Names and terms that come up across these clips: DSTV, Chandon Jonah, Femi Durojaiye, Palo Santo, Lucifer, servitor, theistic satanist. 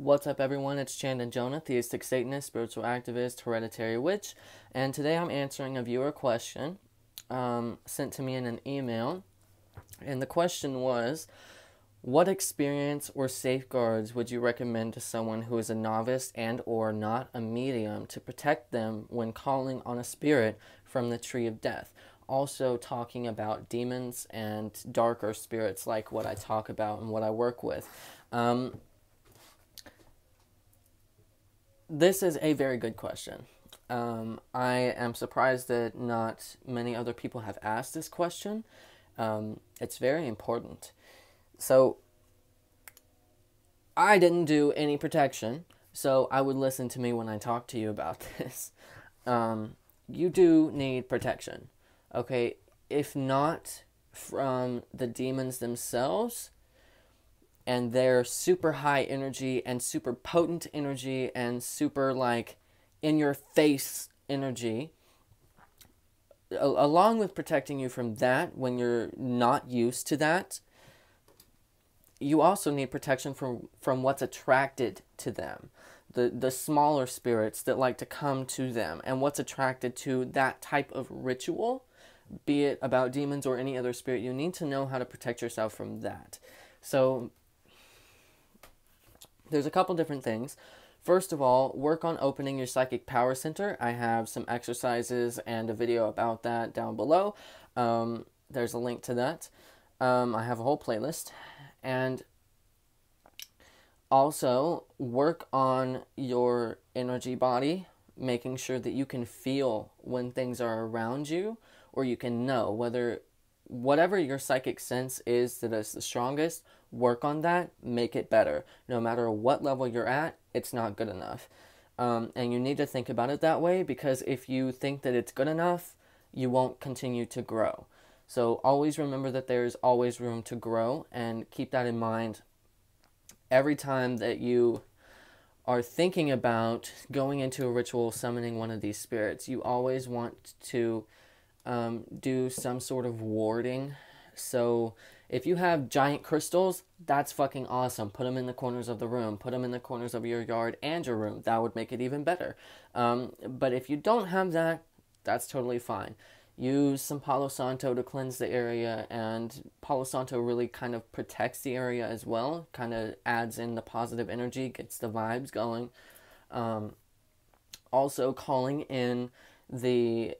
What's up everyone, it's Chandon Jonah, theistic Satanist, spiritual activist, hereditary witch, and today I'm answering a viewer question sent to me in an email, and the question was, what experience or safeguards would you recommend to someone who is a novice and or not a medium to protect them when calling on a spirit from the tree of death? Also talking about demons and darker spirits like what I talk about and what I work with. This is a very good question. I am surprised that not many other people have asked this question. It's very important. So, I didn't do any protection, so I would listen to me when I talk to you about this. You do need protection, okay? If not from the demons themselves, and their super high energy and super potent energy and super, like, in-your-face energy, along with protecting you from that when you're not used to that, you also need protection from what's attracted to them, the smaller spirits that like to come to them, and what's attracted to that type of ritual, be it about demons or any other spirit. You need to know how to protect yourself from that. So, there's a couple different things. First of all, work on opening your psychic power center. I have some exercises and a video about that down below. There's a link to that. I have a whole playlist. And also, work on your energy body, making sure that you can feel when things are around you, or you can know whatever your psychic sense is that is the strongest, work on that, make it better. No matter what level you're at, it's not good enough. And you need to think about it that way, because if you think that it's good enough, you won't continue to grow. So always remember that there's always room to grow, and keep that in mind every time that you are thinking about going into a ritual, summoning one of these spirits. You always want to do some sort of warding. So if you have giant crystals, that's fucking awesome. Put them in the corners of the room. Put them in the corners of your yard and your room. That would make it even better. But if you don't have that, that's totally fine. Use some Palo Santo to cleanse the area, and Palo Santo really kind of protects the area as well. Kind of adds in the positive energy, gets the vibes going. Also calling in the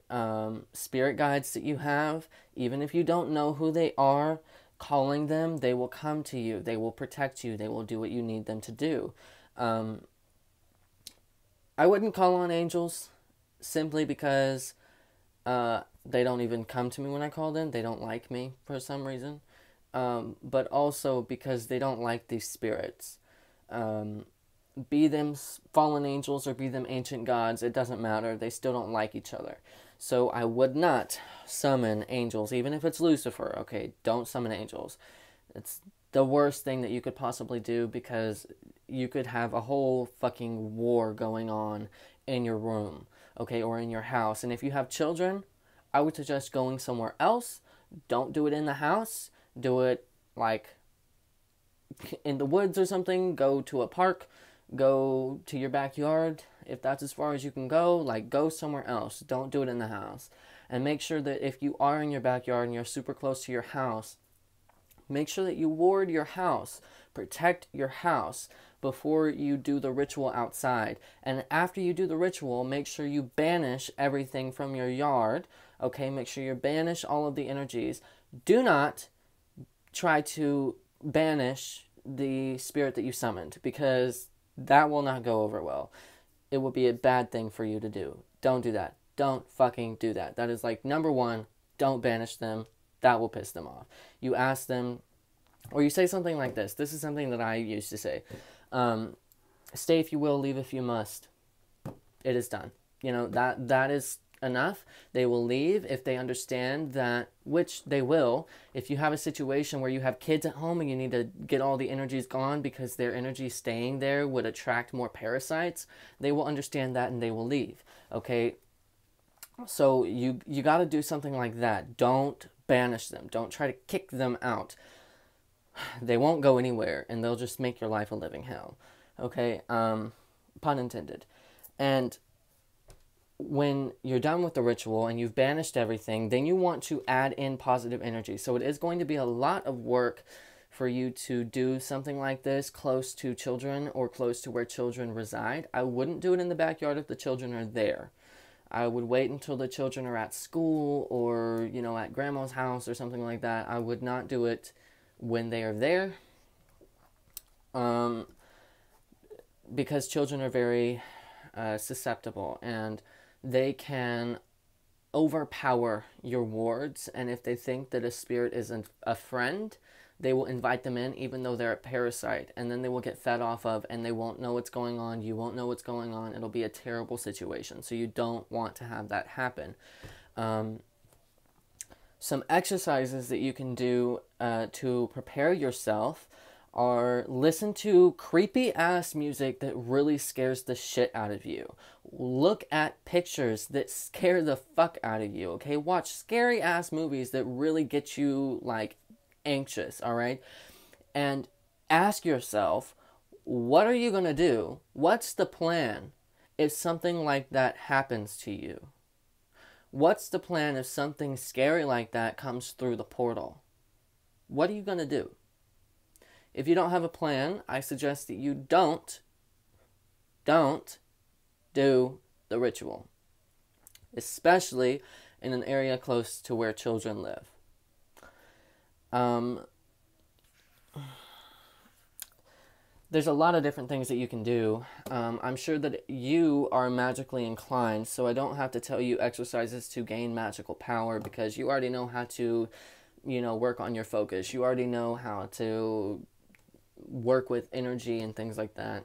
spirit guides that you have, even if you don't know who they are, calling them, they will come to you, they will protect you, they will do what you need them to do. I wouldn't call on angels, simply because they don't even come to me when I call them. They don't like me for some reason, but also because they don't like these spirits. Be them fallen angels or be them ancient gods, it doesn't matter. They still don't like each other. So I would not summon angels, even if it's Lucifer, okay? Don't summon angels. It's the worst thing that you could possibly do, because you could have a whole fucking war going on in your room, okay, or in your house. And if you have children, I would suggest going somewhere else. Don't do it in the house. Do it, like, in the woods or something. Go to a park. Go to your backyard, if that's as far as you can go. Like, go somewhere else. Don't do it in the house. And make sure that if you are in your backyard and you're super close to your house, make sure that you ward your house. Protect your house before you do the ritual outside. And after you do the ritual, make sure you banish everything from your yard, okay? Make sure you banish all of the energies. Do not try to banish the spirit that you summoned, because that will not go over well. It will be a bad thing for you to do. Don't do that. Don't fucking do that. That is, like, number one, don't banish them. That will piss them off. You ask them, or you say something like this. This is something that I used to say. Stay if you will, leave if you must. It is done. You know, that is enough. They will leave if they understand that, which they will. If you have a situation where you have kids at home and you need to get all the energies gone because their energy staying there would attract more parasites, they will understand that and they will leave, okay? So you got to do something like that. Don't banish them. Don't try to kick them out. They won't go anywhere, and they'll just make your life a living hell. okay? Pun intended. And when you're done with the ritual and you've banished everything, then you want to add in positive energy. So it is going to be a lot of work for you to do something like this close to children or close to where children reside. I wouldn't do it in the backyard if the children are there. I would wait until the children are at school or, you know, at grandma's house or something like that. I would not do it when they are there, because children are very susceptible and they can overpower your wards. And if they think that a spirit isn't a friend, they will invite them in even though they're a parasite, and then they will get fed off of and they won't know what's going on. You won't know what's going on. It'll be a terrible situation. So you don't want to have that happen. Some exercises that you can do to prepare yourself are listen to creepy ass music that really scares the shit out of you. Look at pictures that scare the fuck out of you, okay? Watch scary ass movies that really get you, like, anxious, all right? And ask yourself, what are you gonna do? What's the plan if something like that happens to you? What's the plan if something scary like that comes through the portal? What are you gonna do? If you don't have a plan, I suggest that you don't do the ritual, especially in an area close to where children live. There's a lot of different things that you can do. I'm sure that you are magically inclined, so I don't have to tell you exercises to gain magical power because you already know how to, you know, work on your focus. You already know how to work with energy and things like that.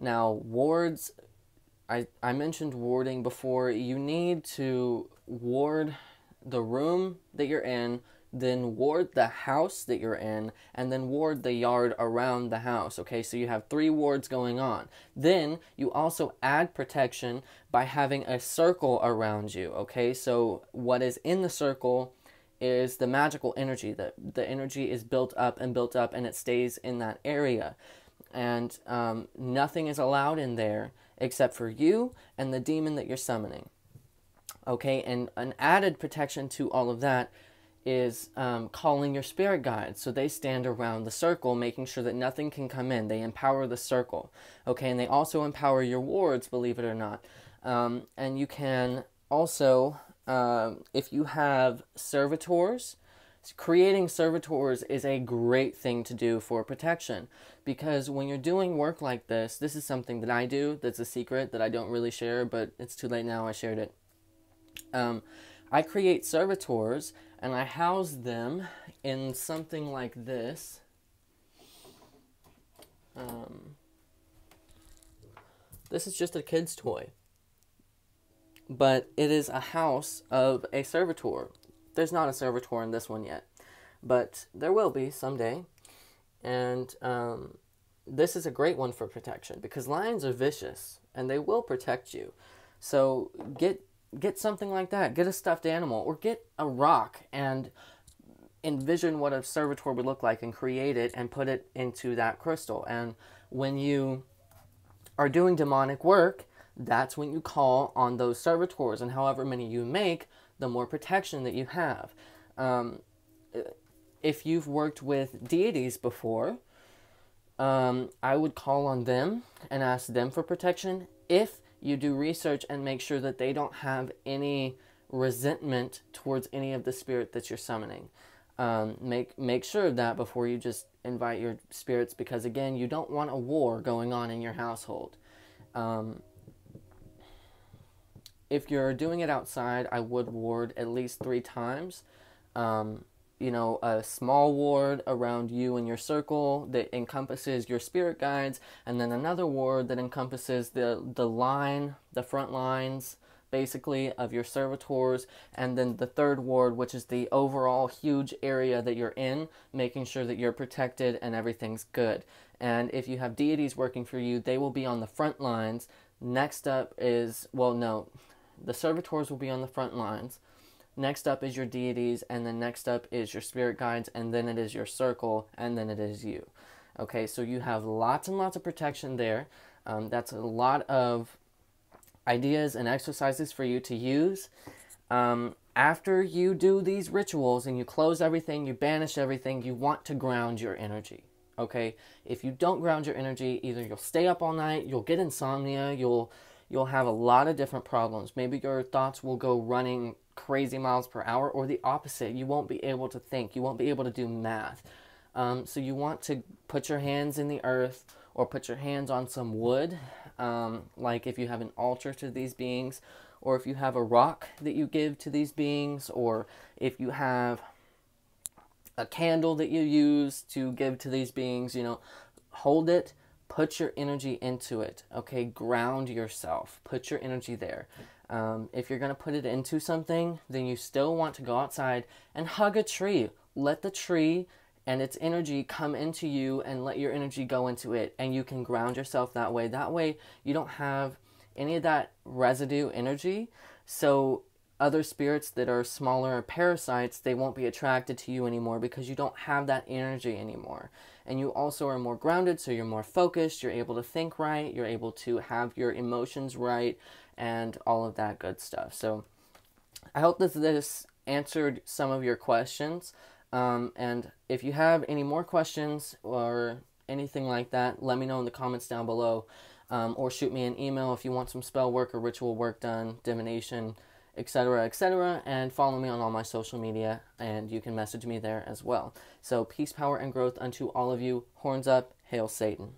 Now, wards, I mentioned warding before. You need to ward the room that you're in, then ward the house that you're in, and then ward the yard around the house, okay? So you have 3 wards going on. Then you also add protection by having a circle around you, okay? So what is in the circle is the magical energy. The energy is built up, and it stays in that area. And nothing is allowed in there except for you and the demon that you're summoning, okay? And an added protection to all of that is calling your spirit guides. So they stand around the circle, making sure that nothing can come in. They empower the circle, okay? And they also empower your wards, believe it or not. And you can also, if you have servitors, creating servitors is a great thing to do for protection, because when you're doing work like this, this is something that I do that's a secret that I don't really share, but it's too late now, I shared it. I create servitors, and I house them in something like this. This is just a kid's toy, but it is a house of a servitor. There's not a servitor in this one yet, but there will be someday. And this is a great one for protection, because lions are vicious, and they will protect you. So get something like that. Get a stuffed animal or get a rock and envision what a servitor would look like and create it and put it into that crystal. And when you are doing demonic work, that's when you call on those servitors, and however many you make, the more protection that you have. If you've worked with deities before, I would call on them and ask them for protection if you do research and make sure that they don't have any resentment towards any of the spirit that you're summoning. Make sure of that before you just invite your spirits, because again, you don't want a war going on in your household. If you're doing it outside, I would ward at least 3 times. You know, a small ward around you and your circle that encompasses your spirit guides, and then another ward that encompasses the front lines, basically, of your servitors, and then the 3rd ward, which is the overall huge area that you're in, making sure that you're protected and everything's good. And if you have deities working for you, they will be on the front lines. Next up is, well, no, the servitors will be on the front lines. Next up is your deities, and then next up is your spirit guides, and then it is your circle, and then it is you. Okay, so you have lots and lots of protection there. That's a lot of ideas and exercises for you to use. After you do these rituals and you close everything, you banish everything, you want to ground your energy. Okay, if you don't ground your energy, either you'll stay up all night, you'll get insomnia, you'll have a lot of different problems. Maybe your thoughts will go running crazy miles per hour, or the opposite. You won't be able to think. You won't be able to do math. So you want to put your hands in the earth or put your hands on some wood, like if you have an altar to these beings, or if you have a rock that you give to these beings, or if you have a candle that you use to give to these beings, you know, hold it, put your energy into it, okay? Ground yourself, put your energy there. If you're gonna put it into something, then you still want to go outside and hug a tree. Let the tree and its energy come into you and let your energy go into it, and you can ground yourself that way. That way you don't have any of that residue energy, so other spirits that are smaller parasites, they won't be attracted to you anymore because you don't have that energy anymore. And you also are more grounded, so you're more focused, you're able to think right, you're able to have your emotions right, and all of that good stuff. So I hope that this answered some of your questions. And if you have any more questions or anything like that, let me know in the comments down below, or shoot me an email if you want some spell work or ritual work done, divination, etc., etc., and follow me on all my social media, and you can message me there as well. So peace, power, and growth unto all of you. Horns up, hail Satan.